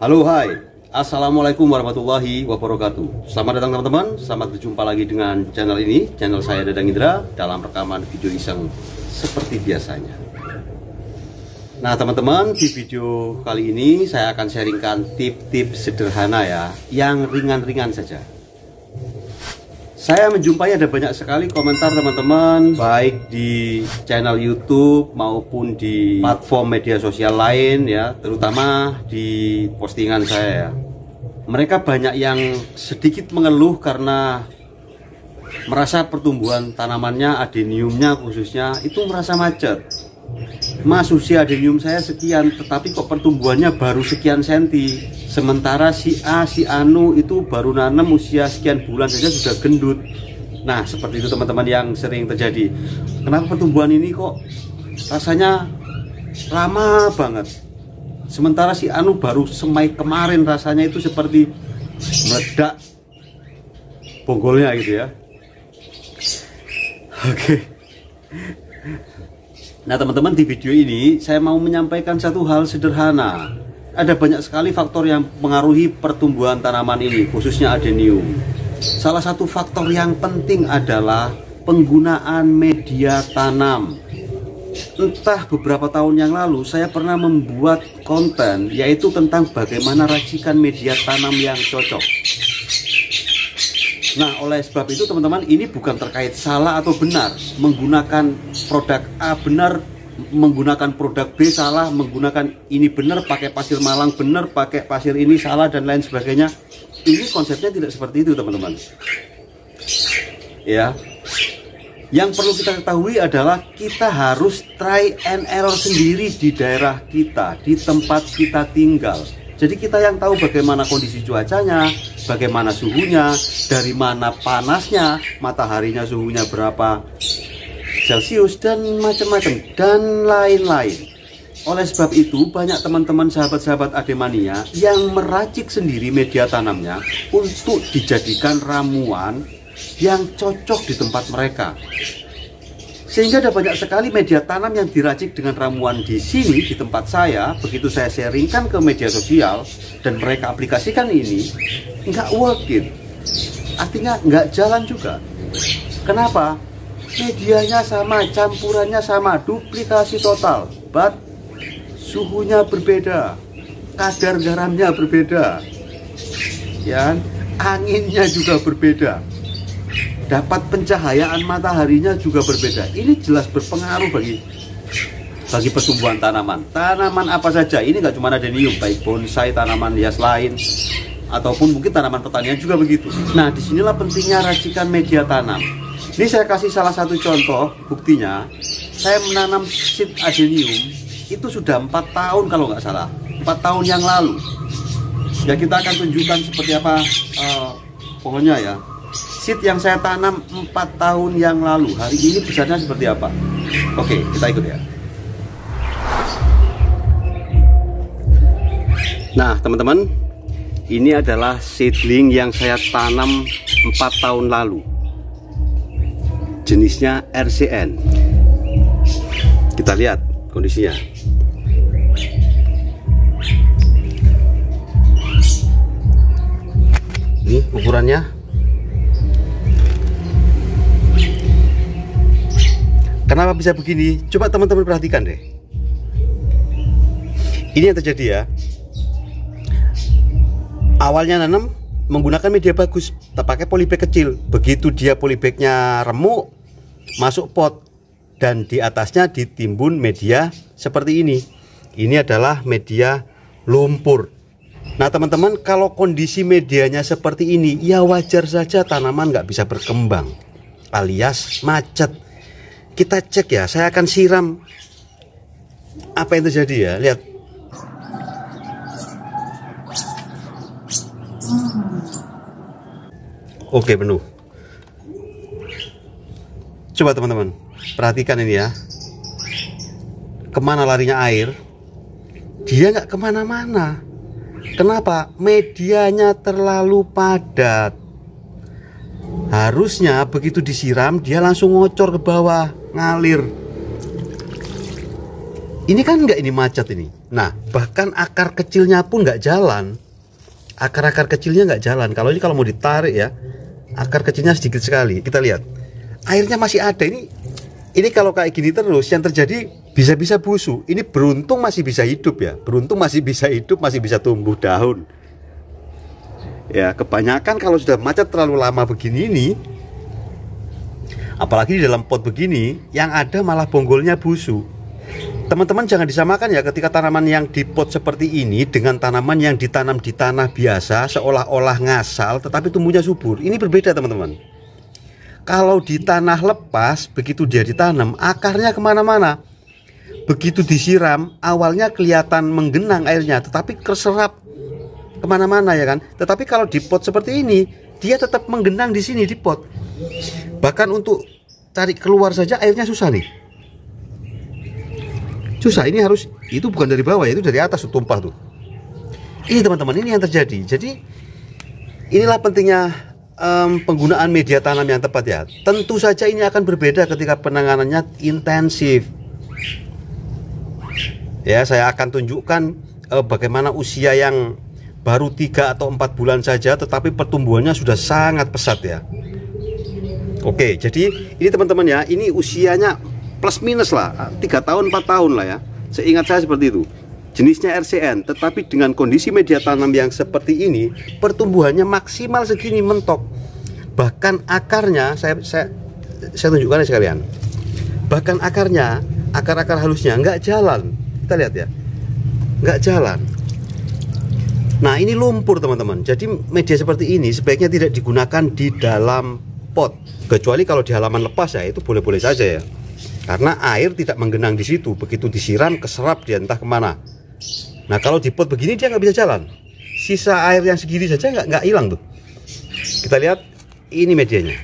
Halo, hai, assalamualaikum warahmatullahi wabarakatuh. Selamat datang teman-teman, selamat berjumpa lagi dengan channel ini, channel saya Dadang Indra, dalam rekaman video iseng seperti biasanya. Nah teman-teman, di video kali ini saya akan sharingkan tips-tips sederhana ya, yang ringan-ringan saja. Saya menjumpai ada banyak sekali komentar teman-teman, baik di channel YouTube maupun di platform media sosial lain ya, terutama di postingan saya ya. Mereka banyak yang sedikit mengeluh karena merasa pertumbuhan tanamannya, adeniumnya khususnya, itu merasa macet. Mas, usia adenium saya sekian, tetapi kok pertumbuhannya baru sekian senti. Sementara si A, si Anu itu baru nanam usia sekian bulan saja sudah gendut. Nah, seperti itu teman-teman yang sering terjadi. Kenapa pertumbuhan ini kok rasanya lama banget? Sementara si Anu baru semai kemarin, rasanya itu seperti meledak bonggolnya gitu ya. Oke. Nah teman-teman, di video ini saya mau menyampaikan satu hal sederhana. Ada banyak sekali faktor yang mempengaruhi pertumbuhan tanaman ini, khususnya adenium. Salah satu faktor yang penting adalah penggunaan media tanam. Entah beberapa tahun yang lalu saya pernah membuat konten, yaitu tentang bagaimana racikan media tanam yang cocok. Nah, oleh sebab itu teman-teman, ini bukan terkait salah atau benar, menggunakan produk A benar, menggunakan produk B salah, menggunakan ini benar, pakai pasir Malang benar, pakai pasir ini salah, dan lain sebagainya. Ini konsepnya tidak seperti itu teman-teman ya. Yang perlu kita ketahui adalah kita harus try and error sendiri di daerah kita, di tempat kita tinggal. Jadi kita yang tahu bagaimana kondisi cuacanya, bagaimana suhunya, dari mana panasnya, mataharinya suhunya berapa Celcius, dan macam-macam, dan lain-lain. Oleh sebab itu, banyak teman-teman sahabat-sahabat Ademania yang meracik sendiri media tanamnya untuk dijadikan ramuan yang cocok di tempat mereka. Sehingga ada banyak sekali media tanam yang diracik dengan ramuan di sini, di tempat saya. Begitu saya sharingkan ke media sosial dan mereka aplikasikan ini, nggak work it. Artinya nggak jalan juga. Kenapa? Medianya sama, campurannya sama, duplikasi total, but suhunya berbeda, kadar garamnya berbeda ya, anginnya juga berbeda, dapat pencahayaan mataharinya juga berbeda. Ini jelas berpengaruh bagi pertumbuhan tanaman. Tanaman apa saja, ini nggak cuma adenium, baik bonsai, tanaman hias lain, ataupun mungkin tanaman pertanian juga begitu. Nah, disinilah pentingnya racikan media tanam. Ini saya kasih salah satu contoh, buktinya saya menanam seed adenium itu sudah 4 tahun kalau nggak salah, 4 tahun yang lalu. Ya, kita akan tunjukkan seperti apa pohonnya ya. Seed yang saya tanam 4 tahun yang lalu, hari ini besarnya seperti apa? Oke, kita ikut ya. Nah teman-teman, ini adalah seedling yang saya tanam 4 tahun lalu. Jenisnya RCN. Kita lihat kondisinya. Ini ukurannya. Kenapa bisa begini? Coba teman-teman perhatikan deh. Ini yang terjadi ya. Awalnya nanam menggunakan media bagus, pakai polybag kecil. Begitu dia polybagnya remuk, masuk pot, dan di atasnya ditimbun media seperti ini. Ini adalah media lumpur. Nah teman-teman, kalau kondisi medianya seperti ini, ya wajar saja tanaman nggak bisa berkembang, alias macet. Kita cek ya, saya akan siram apa yang terjadi ya, lihat. Oke, penuh. Coba teman-teman perhatikan ini ya, kemana larinya air, dia nggak kemana-mana. Kenapa? Medianya terlalu padat. Harusnya begitu disiram dia langsung ngocor ke bawah, ngalir. Ini kan nggak, ini macet ini. Nah, bahkan akar kecilnya pun nggak jalan. Akar-akar kecilnya nggak jalan. Kalau ini kalau mau ditarik ya, akar kecilnya sedikit sekali. Kita lihat, airnya masih ada. Ini kalau kayak gini terus, yang terjadi bisa-bisa busuk. Ini beruntung masih bisa hidup ya. Beruntung masih bisa hidup, masih bisa tumbuh daun. Ya, kebanyakan kalau sudah macet terlalu lama begini ini, apalagi di dalam pot begini, yang ada malah bonggolnya busuk. Teman-teman jangan disamakan ya, ketika tanaman yang di pot seperti ini dengan tanaman yang ditanam di tanah biasa, seolah-olah ngasal tetapi tumbuhnya subur. Ini berbeda teman-teman. Kalau di tanah lepas, begitu dia ditanam, akarnya kemana-mana. Begitu disiram, awalnya kelihatan menggenang airnya, tetapi terserap kemana-mana ya kan. Tetapi kalau di pot seperti ini, dia tetap menggenang di sini di pot. Bahkan untuk cari keluar saja airnya susah nih. Susah, ini harus, itu bukan dari bawah, itu dari atas, tumpah tuh. Ini teman-teman, ini yang terjadi. Jadi inilah pentingnya penggunaan media tanam yang tepat ya. Tentu saja ini akan berbeda ketika penanganannya intensif. Ya, saya akan tunjukkan bagaimana usia yang baru 3 atau 4 bulan saja, tetapi pertumbuhannya sudah sangat pesat ya. Oke, jadi ini teman-teman ya, ini usianya plus minus lah, 3 tahun 4 tahun lah ya, seingat saya seperti itu. Jenisnya RCN, tetapi dengan kondisi media tanam yang seperti ini, pertumbuhannya maksimal segini mentok. Bahkan akarnya, saya tunjukkan sekalian, bahkan akarnya, akar-akar halusnya nggak jalan. Kita lihat ya, nggak jalan. Nah ini lumpur teman-teman. Jadi media seperti ini sebaiknya tidak digunakan di dalam pot, kecuali kalau di halaman lepas ya, itu boleh-boleh saja ya. Karena air tidak menggenang di situ, begitu disiram keserap dia entah kemana. Nah kalau di pot begini dia nggak bisa jalan. Sisa air yang segini saja nggak hilang tuh. Kita lihat ini medianya.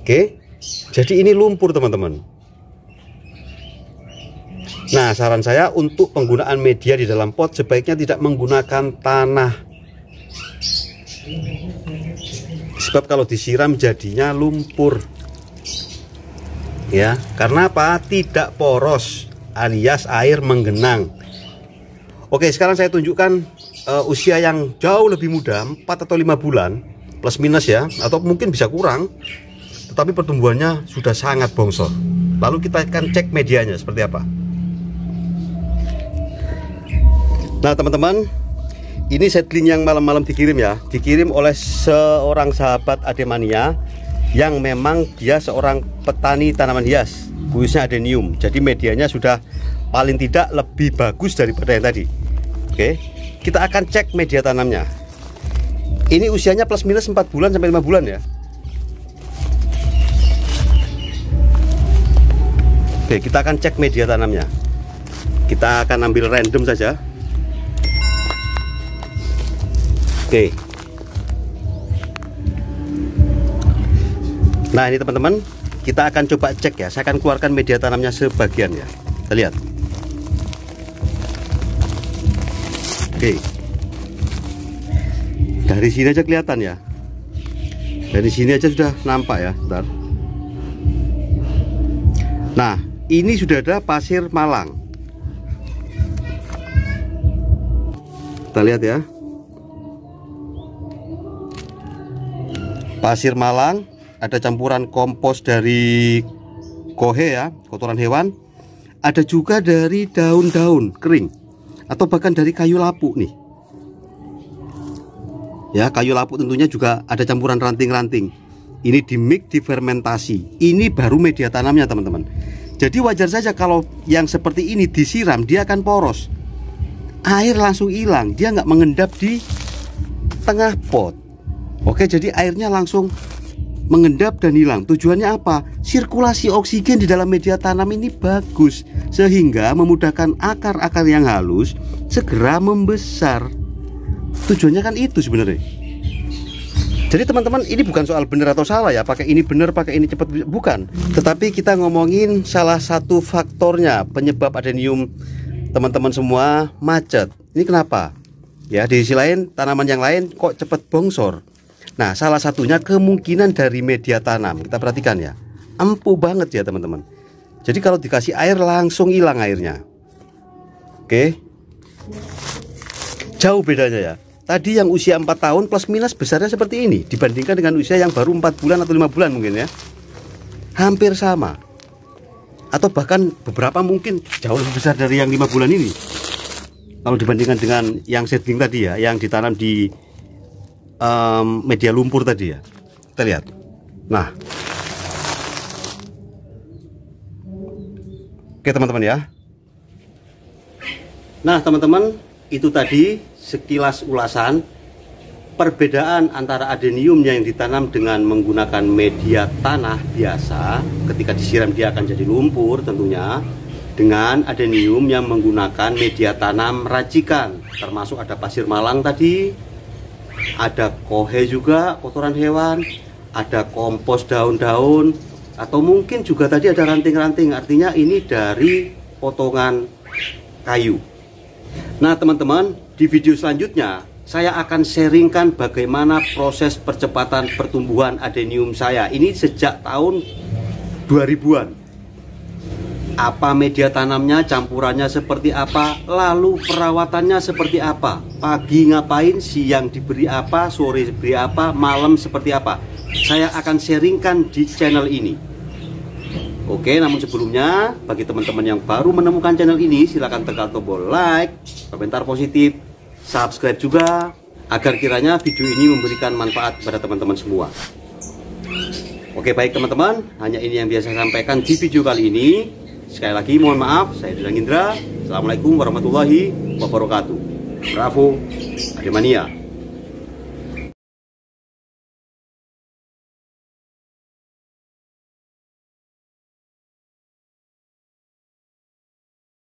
Oke, jadi ini lumpur teman-teman. Nah saran saya untuk penggunaan media di dalam pot sebaiknya tidak menggunakan tanah. Sebab kalau disiram jadinya lumpur. Ya, karena apa? Tidak poros alias air menggenang. Oke, sekarang saya tunjukkan usia yang jauh lebih muda, 4 atau 5 bulan plus minus ya, atau mungkin bisa kurang, tetapi pertumbuhannya sudah sangat bongsor. Lalu kita akan cek medianya seperti apa. Nah teman-teman, ini seedling yang malam-malam dikirim ya, dikirim oleh seorang sahabat Ademania yang memang dia seorang petani tanaman hias, khususnya adenium. Jadi medianya sudah paling tidak lebih bagus daripada yang tadi. Oke, kita akan cek media tanamnya. Ini usianya plus minus 4 bulan sampai 5 bulan ya. Oke, kita akan cek media tanamnya. Kita akan ambil random saja. Oke. Nah ini teman-teman, kita akan coba cek ya. Saya akan keluarkan media tanamnya sebagian ya. Kita lihat. Oke. Dari sini aja kelihatan ya. Dari sini aja sudah nampak ya. Bentar. Nah ini sudah ada pasir malang. Kita lihat ya. Pasir malang, ada campuran kompos dari kohe ya, kotoran hewan. Ada juga dari daun-daun kering atau bahkan dari kayu lapu nih. Ya, kayu lapu tentunya juga ada campuran ranting-ranting. Ini dimix, difermentasi. Ini baru media tanamnya, teman-teman. Jadi wajar saja kalau yang seperti ini disiram dia akan poros. Air langsung hilang, dia nggak mengendap di tengah pot. Oke, jadi airnya langsung mengendap dan hilang. Tujuannya apa? Sirkulasi oksigen di dalam media tanam ini bagus, sehingga memudahkan akar-akar yang halus segera membesar. Tujuannya kan itu sebenarnya. Jadi teman-teman, ini bukan soal benar atau salah ya, pakai ini benar, pakai ini cepat, bukan. Tetapi kita ngomongin salah satu faktornya penyebab adenium teman-teman semua macet. Ini kenapa? Ya di sisi lain, tanaman yang lain kok cepat bongsor. Nah salah satunya kemungkinan dari media tanam. Kita perhatikan ya, ampuh banget ya teman-teman. Jadi kalau dikasih air langsung hilang airnya. Oke. Jauh bedanya ya. Tadi yang usia 4 tahun plus minus besarnya seperti ini dibandingkan dengan usia yang baru 4 bulan atau 5 bulan mungkin ya. Hampir sama. Atau bahkan beberapa mungkin jauh lebih besar dari yang 5 bulan ini. Kalau dibandingkan dengan yang seedling tadi ya, yang ditanam di media lumpur tadi ya. Kita lihat. Nah. Oke teman-teman ya. Nah teman-teman, itu tadi sekilas ulasan perbedaan antara adeniumnya yang ditanam dengan menggunakan media tanah biasa. Ketika disiram dia akan jadi lumpur tentunya, dengan adenium yang menggunakan media tanam racikan, termasuk ada pasir malang tadi, ada kohe juga, kotoran hewan, ada kompos daun-daun, atau mungkin juga tadi ada ranting-ranting. Artinya ini dari potongan kayu. Nah teman-teman, di video selanjutnya saya akan sharingkan bagaimana proses percepatan pertumbuhan adenium saya ini sejak tahun 2000-an. Apa media tanamnya, campurannya seperti apa, lalu perawatannya seperti apa, pagi ngapain, siang diberi apa, sore diberi apa, malam seperti apa. Saya akan sharingkan di channel ini. Oke, namun sebelumnya, bagi teman-teman yang baru menemukan channel ini, silakan tekan tombol like, komentar positif, subscribe juga, agar kiranya video ini memberikan manfaat kepada teman-teman semua. Oke, baik teman-teman, hanya ini yang biasa saya sampaikan di video kali ini. Sekali lagi mohon maaf, saya Dadang Indra. Assalamualaikum warahmatullahi wabarakatuh. Bravo, Ademania.